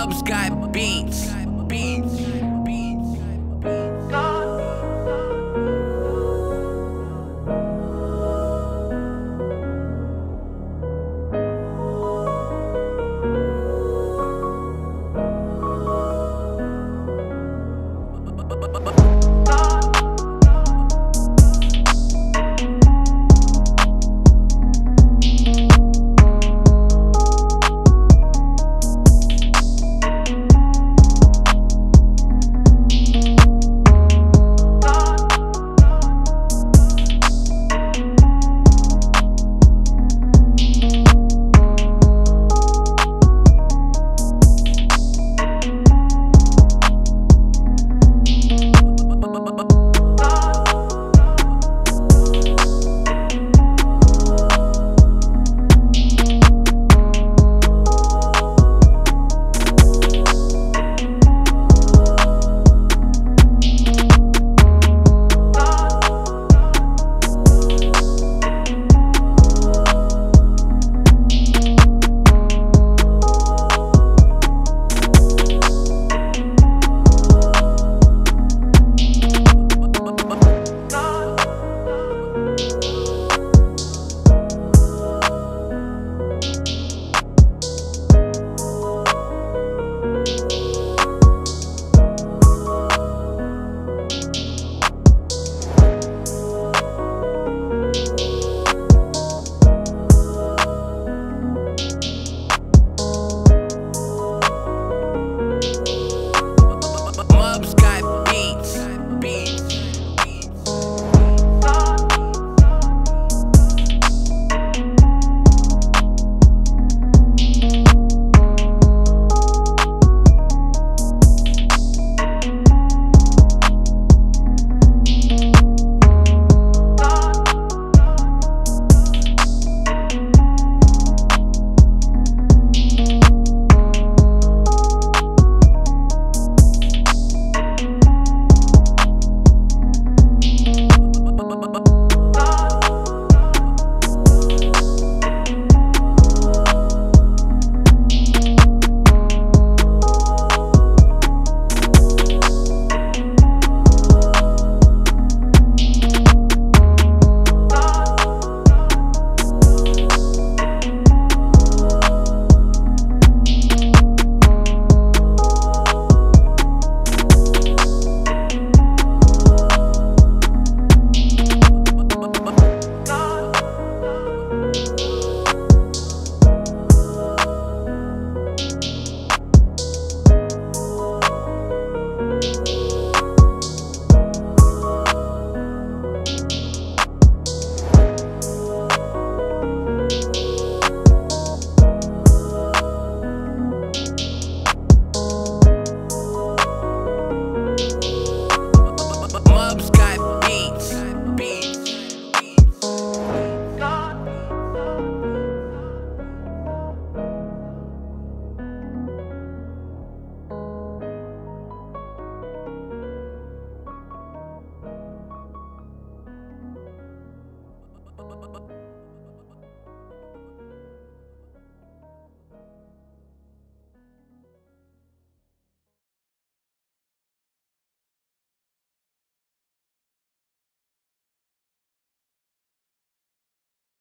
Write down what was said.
Mubz Got Beats.